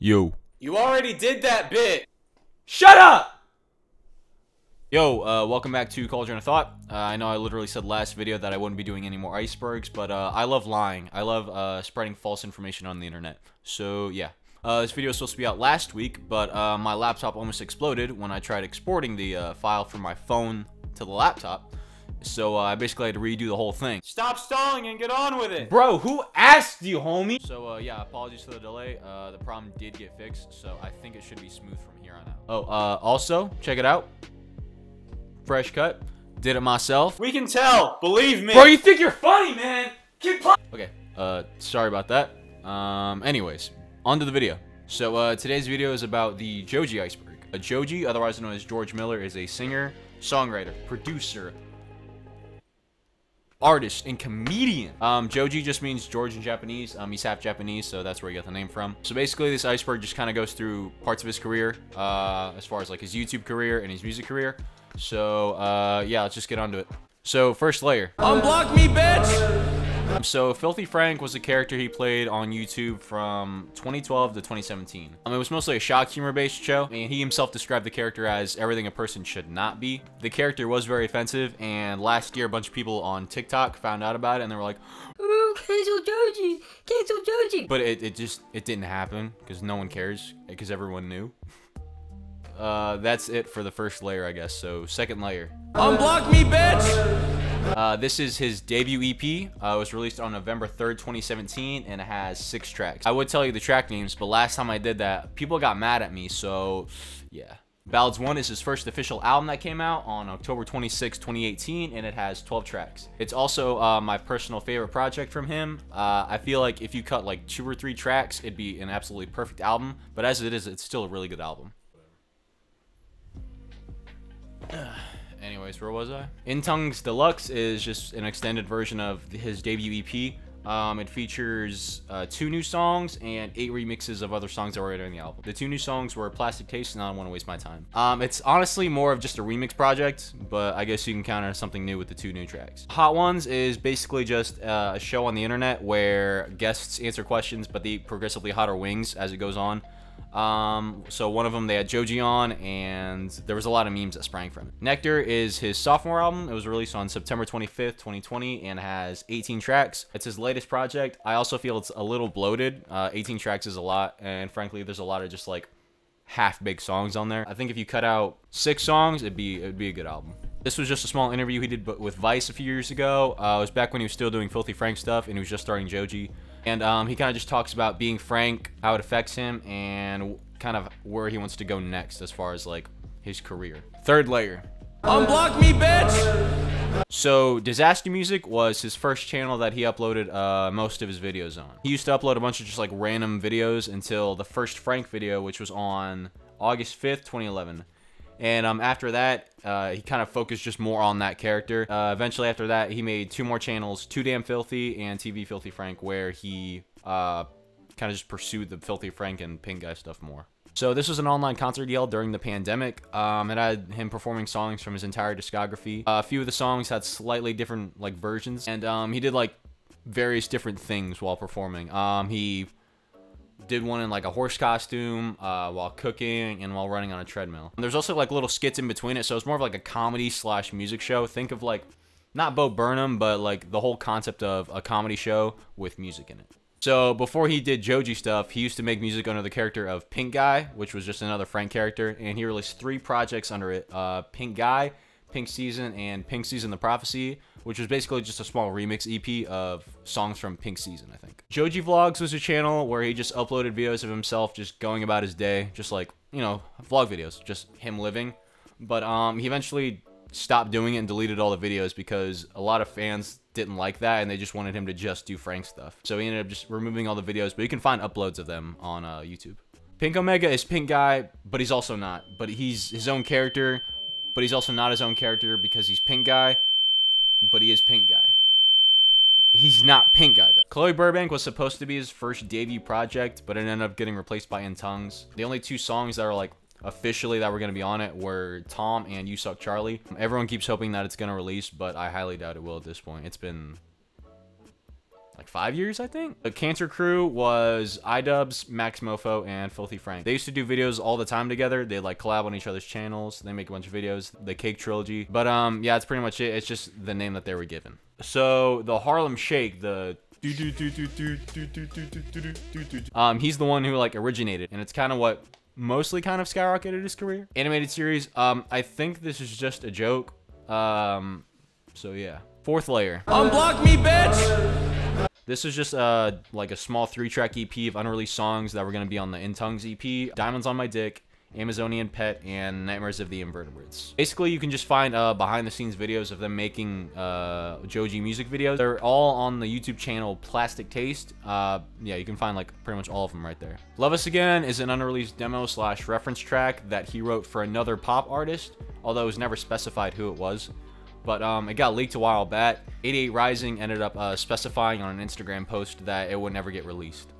Yo. You already did that bit. Shut up! Yo, welcome back to Cauldron of Thought. I know I literally said last video that I wouldn't be doing any more icebergs, but I love lying. I love spreading false information on the internet. So, yeah. This video was supposed to be out last week, but my laptop almost exploded when I tried exporting the file from my phone to the laptop. So I basically had to redo the whole thing. Stop stalling and get on with it. Bro, who asked you, homie? So yeah, apologies for the delay. The problem did get fixed, so I think it should be smooth from here on out. Oh, also, check it out. Fresh cut. Did it myself. We can tell. Believe me. Bro, you think you're funny, man. Keep playing. Okay, sorry about that. Anyways, on to the video. So today's video is about the Joji iceberg. Joji, otherwise known as George Miller, is a singer, songwriter, producer, artist, and comedian. Joji just means George in Japanese. He's half Japanese, so that's where he got the name from. So basically, this iceberg just kind of goes through parts of his career, as far as like his YouTube career and his music career. So yeah, let's just get onto it. So first layer. Unblock me, bitch! So Filthy Frank was a character he played on YouTube from 2012 to 2017. It was mostly a shock humor-based show, and he himself described the character as everything a person should not be. The character was very offensive, and last year a bunch of people on TikTok found out about it, and they were like, cancel Joji! Cancel Joji! But it didn't happen, because no one cares, because everyone knew. That's it for the first layer, I guess. So second layer. Unblock me, bitch! This is his debut EP. It was released on November 3rd, 2017, and it has 6 tracks. I would tell you the track names, but last time I did that, people got mad at me, so yeah. Ballads 1 is his first official album that came out on October 26, 2018, and it has 12 tracks. It's also my personal favorite project from him. I feel like if you cut like 2 or 3 tracks, it'd be an absolutely perfect album, but as it is, it's still a really good album. Anyways, where was I? In Tongues Deluxe is just an extended version of his debut EP. It features 2 new songs and 8 remixes of other songs that were already on the album. The 2 new songs were Plastic Taste and I Don't Want to Waste My Time. It's honestly more of just a remix project, but I guess you can count on something new with the 2 new tracks. Hot Ones is basically just a show on the internet where guests answer questions, but they eat progressively hotter wings as it goes on. So one of them, they had Joji on, and there was a lot of memes that sprang from it. Nectar is his sophomore album. It was released on September 25th, 2020, and has 18 tracks. It's his latest project. I also feel it's a little bloated. 18 tracks is a lot, and frankly, there's a lot of just like half-baked songs on there. I think if you cut out 6 songs, it'd be a good album. This was just a small interview he did with Vice a few years ago. It was back when he was still doing Filthy Frank stuff, and he was just starting Joji. And he kind of just talks about being Frank, how it affects him, and kind of where he wants to go next as far as like his career. Third layer. Unblock me, bitch! So Disaster Music was his first channel that he uploaded most of his videos on. He used to upload a bunch of just like random videos until the first Frank video, which was on August 5th, 2011. And after that, he kind of focused just more on that character. Eventually after that, he made 2 more channels, Too Damn Filthy and TV Filthy Frank, where he kind of just pursued the Filthy Frank and Pink Guy stuff more. So this was an online concert he held during the pandemic. It had him performing songs from his entire discography. A few of the songs had slightly different like versions, and he did like various different things while performing. He did one in like a horse costume, while cooking, and while running on a treadmill. And there's also like little skits in between it, so it's more of like a comedy / music show. Think of like, not Bo Burnham, but like the whole concept of a comedy show with music in it. So before he did Joji stuff, he used to make music under the character of Pink Guy, which was just another Frank character, and he released 3 projects under it, Pink Guy, Pink Season, and Pink Season the Prophecy, which was basically just a small remix EP of songs from Pink Season, I think. Joji Vlogs was a channel where he just uploaded videos of himself just going about his day, just like, you know, vlog videos, just him living. But he eventually stopped doing it and deleted all the videos because a lot of fans didn't like that and they just wanted him to just do Frank stuff. So he ended up just removing all the videos, but you can find uploads of them on YouTube. Pink Omega is Pink Guy, but he's also not. But he's his own character. But he's also not his own character because he's Pink Guy, but he is Pink Guy. He's not Pink Guy, though. Chloe Burbank was supposed to be his first debut project, but it ended up getting replaced by In Tongues. The only 2 songs that are like officially that were going to be on it were Tom and You Suck Charlie. Everyone keeps hoping that it's going to release, but I highly doubt it will at this point. It's been like 5 years, I think. The Cancer Crew was iDubbbz, Max Mofo, and Filthy Frank. They used to do videos all the time together. They like collab on each other's channels. They make a bunch of videos, the Cake Trilogy. But yeah, that's pretty much it. It's just the name that they were given. So the Harlem Shake, the he's the one who like originated, and it's kind of what mostly kind of skyrocketed his career. Animated series, I think this is just a joke. So yeah. Fourth Layer. Unblock me, bitch! This is just like a small 3-track EP of unreleased songs that were gonna be on the In Tongues EP. Diamonds on My Dick, Amazonian Pet, and Nightmares of the Invertebrates. Basically, you can just find behind the scenes videos of them making Joji music videos. They're all on the YouTube channel Plastic Taste. Yeah, you can find like pretty much all of them right there. Love Us Again is an unreleased demo / reference track that he wrote for another pop artist, although it was never specified who it was. But it got leaked a while back. 88 Rising ended up specifying on an Instagram post that it would never get released.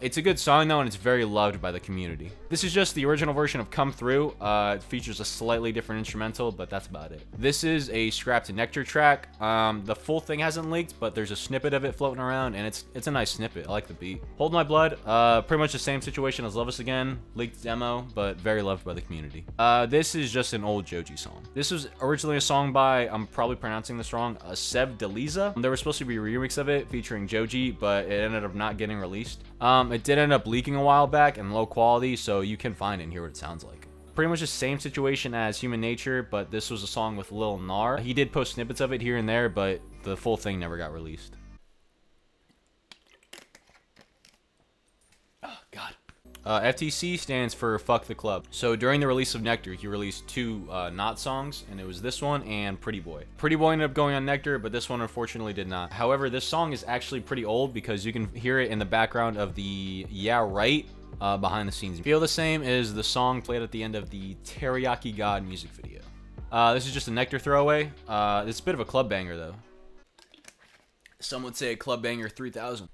It's a good song though, and it's very loved by the community. This is just the original version of Come Through. It features a slightly different instrumental, but that's about it. This is a scrapped Nectar track. The full thing hasn't leaked, but there's a snippet of it floating around, and it's a nice snippet. I like the beat. Hold My Blood, pretty much the same situation as Love Us Again. Leaked demo, but very loved by the community. This is just an old Joji song. This was originally a song by, I'm probably pronouncing this wrong, Sev DeLiza. There was supposed to be a remix of it featuring Joji, but it ended up not getting released. It did end up leaking a while back and low quality, so you can find it and hear what it sounds like. Pretty much the same situation as Human Nature, but this was a song with Lil Gnar. He did post snippets of it here and there, but the full thing never got released. Oh, God. FTC stands for Fuck the Club. So during the release of Nectar, he released two not songs, and it was this one and Pretty Boy. Pretty Boy ended up going on Nectar, but this one unfortunately did not. However, this song is actually pretty old because you can hear it in the background of the Yeah Right behind the scenes. Feel the Same is the song played at the end of the Teriyaki God music video. This is just a Nectar throwaway. It's a bit of a club banger though. Some would say a club banger 3000.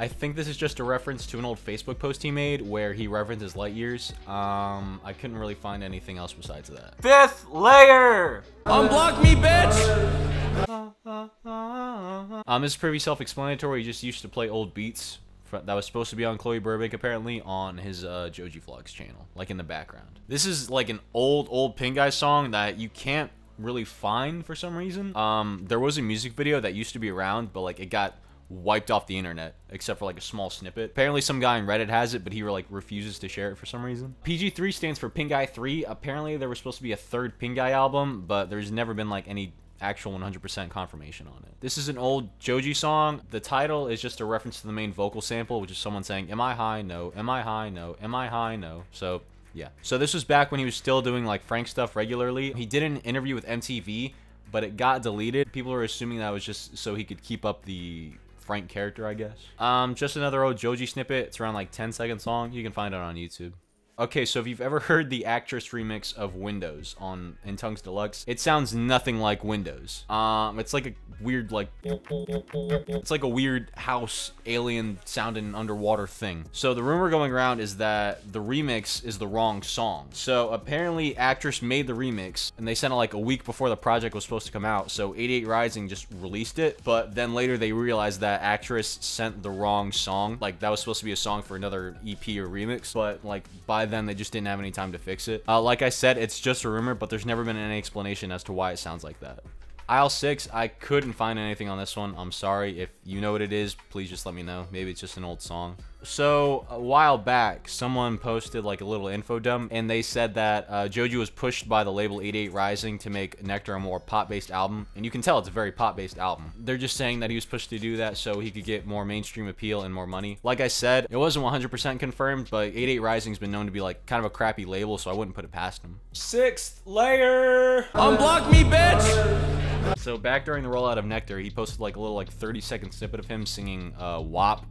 I think this is just a reference to an old Facebook post he made where he references light years. I couldn't really find anything else besides that. Fifth Layer! Unblock me, bitch! This is pretty self-explanatory. He just used to play old beats that was supposed to be on Chloe Burbank apparently on his Joji Vlogs channel, like in the background. This is like an old Pink Guy song that you can't really find for some reason. There was a music video that used to be around, but like it got wiped off the internet except for like a small snippet. Apparently some guy on Reddit has it, but he like refuses to share it for some reason. PG3 stands for Pink Guy 3. Apparently there was supposed to be a third Pink Guy album, but there's never been like any actual 100% confirmation on it. This is an old Joji song. The title is just a reference to the main vocal sample, which is someone saying, "Am I high? No. Am I high? No. Am I high? No." So yeah. So this was back when he was still doing like Frank stuff regularly. He did an interview with MTV, but it got deleted. People were assuming that was just so he could keep up the Frank character, I guess. Just another old Joji snippet. It's around like 10-second song. You can find it on YouTube. Okay, so if you've ever heard the actress remix of Windows on In Tongues Deluxe, it sounds nothing like Windows. It's like a weird, like, it's like a weird house alien sounding underwater thing. So the rumor going around is that the remix is the wrong song. So apparently actress made the remix and they sent it like a week before the project was supposed to come out. So 88 Rising just released it, but then later they realized that actress sent the wrong song. Like that was supposed to be a song for another EP or remix, but like by then they just didn't have any time to fix it. Like I said, it's just a rumor, but there's never been any explanation as to why it sounds like that. Aisle 6, I couldn't find anything on this one. I'm sorry. If you know what it is, please just let me know. Maybe it's just an old song. So a while back, someone posted like a little info dump, and they said that Joji was pushed by the label 88 Rising to make Nectar a more pop-based album. And you can tell it's a very pop-based album. They're just saying that he was pushed to do that so he could get more mainstream appeal and more money. Like I said, it wasn't 100% confirmed, but 88 Rising's been known to be like kind of a crappy label, so I wouldn't put it past him. Sixth Layer! Unblock me, bitch! So back during the rollout of Nectar, he posted like a little like 30-second snippet of him singing WAP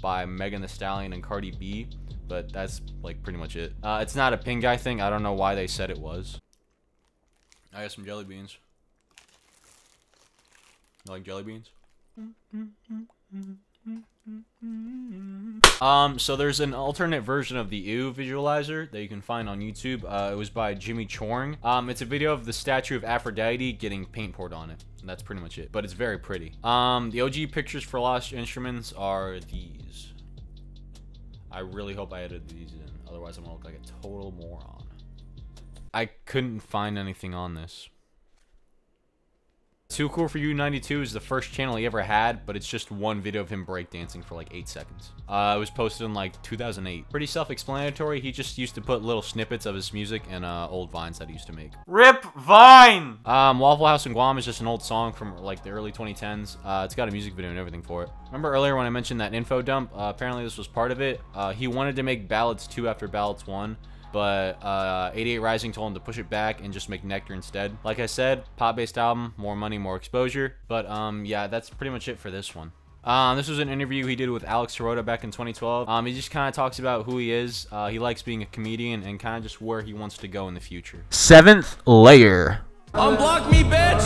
by Megan Thee Stallion and Cardi B, but that's like pretty much it. It's not a Pink Guy thing. I don't know why they said it was. I got some jelly beans. You like jelly beans? So there's an alternate version of the Ew visualizer that you can find on YouTube. It was by Jimmy Choring. It's a video of the statue of Aphrodite getting paint poured on it. And that's pretty much it, but it's very pretty. The OG pictures for Lost Instruments are these. I really hope I edited these in, otherwise I'm gonna look like a total moron. I couldn't find anything on this. Too Cool For You 92 is the first channel he ever had, but it's just one video of him breakdancing for like 8 seconds. It was posted in like 2008. Pretty self-explanatory. He just used to put little snippets of his music and old vines that he used to make. RIP Vine! Waffle House in Guam is just an old song from like the early 2010s. It's got a music video and everything for it. Remember earlier when I mentioned that info dump? Apparently this was part of it. He wanted to make Ballads 2 after Ballads 1. But 88 Rising told him to push it back and just make Nectar instead. Like I said, pop-based album, more money, more exposure. But yeah, that's pretty much it for this one. This was an interview he did with Alex Hiroto back in 2012. He just kind of talks about who he is. He likes being a comedian and kind of just where he wants to go in the future. Seventh Layer. Unblock me, bitch!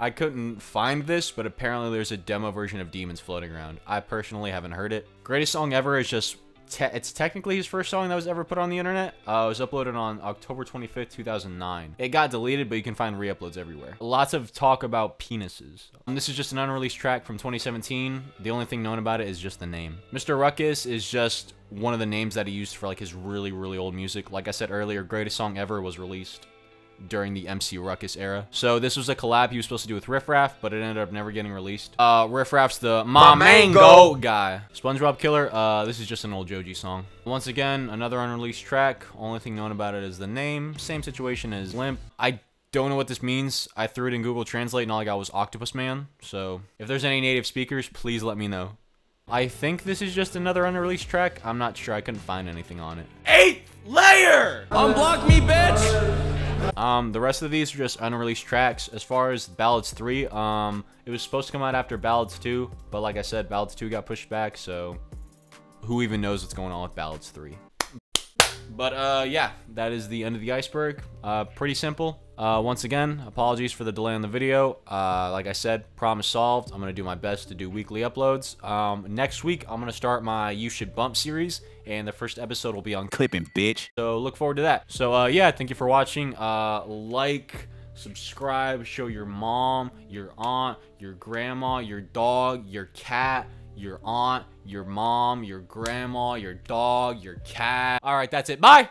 I couldn't find this, but apparently there's a demo version of Demons floating around. I personally haven't heard it. Greatest Song Ever is just... it's technically his first song that was ever put on the internet. It was uploaded on October 25th, 2009. It got deleted, but you can find re-uploads everywhere. Lots of talk about penises. This is just an unreleased track from 2017. The only thing known about it is just the name. Mr. Ruckus is just one of the names that he used for like his really, really old music. Like I said earlier, Greatest Song Ever was released during the MC Ruckus era. So this was a collab he was supposed to do with Riff Raff, but it ended up never getting released. Riff Raff's the My Mango guy. SpongeBob Killer, this is just an old Joji song. Once again, another unreleased track. Only thing known about it is the name. Same situation as Limp. I don't know what this means. I threw it in Google Translate and all I got was Octopus Man. So if there's any native speakers, please let me know. I think this is just another unreleased track. I'm not sure, I couldn't find anything on it. Eighth Layer! Unblock me, bitch! The rest of these are just unreleased tracks. As far as Ballads 3, it was supposed to come out after Ballads 2, but like I said, Ballads 2 got pushed back, so who even knows what's going on with Ballads 3. But yeah, that is the end of the iceberg. Pretty simple. Once again, apologies for the delay on the video. Like I said, problem solved. I'm gonna do my best to do weekly uploads. Next week, I'm gonna start my You Should Bump series, and the first episode will be on clipping, bitch. So look forward to that. So yeah, thank you for watching. Like, subscribe, show your mom, your aunt, your grandma, your dog, your cat, your aunt, your mom, your grandma, your dog, your cat. All right, that's it. Bye.